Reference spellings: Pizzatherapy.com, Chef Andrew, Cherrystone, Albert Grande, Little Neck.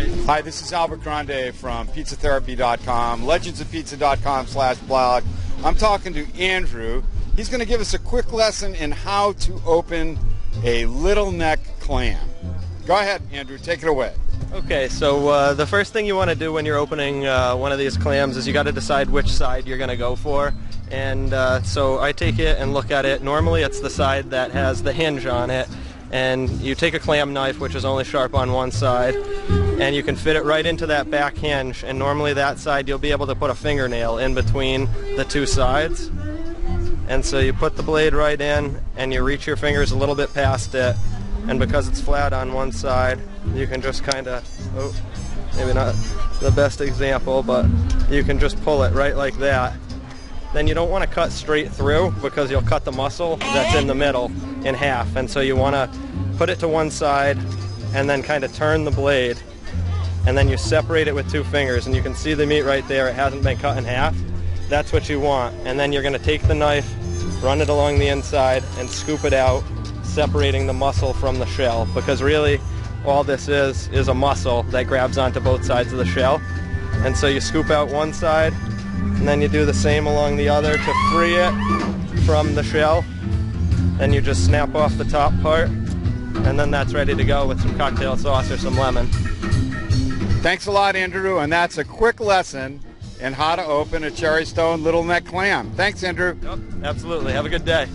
right. Hi, this is Albert Grande from Pizzatherapy.com, Legendsofpizza.com/blog. I'm talking to Andrew. He's going to give us a quick lesson in how to open a little neck clam. Go ahead, Andrew. Take it away. Okay, so the first thing you want to do when you're opening one of these clams is you got to decide which side you're going to go for. And so I take it and look at it. Normally it's the side that has the hinge on it. And you take a clam knife, which is only sharp on one side, and you can fit it right into that back hinge. And normally that side you'll be able to put a fingernail in between the two sides. And so you put the blade right in, and you reach your fingers a little bit past it. And because it's flat on one side, you can just kind of, oh, maybe not the best example, but you can just pull it right like that. Then you don't want to cut straight through because you'll cut the muscle that's in the middle in half. And so you want to put it to one side and then kind of turn the blade. And then you separate it with two fingers. And you can see the meat right there. It hasn't been cut in half. That's what you want. And then you're going to take the knife, run it along the inside, and scoop it out, separating the muscle from the shell, because really all this is a muscle that grabs onto both sides of the shell. And so you scoop out one side, and then you do the same along the other to free it from the shell. Then you just snap off the top part, and then that's ready to go with some cocktail sauce or some lemon. Thanks a lot, Andrew, and that's a quick lesson in how to open a cherry stone little neck clam. Thanks, Andrew. Yep, absolutely. Have a good day.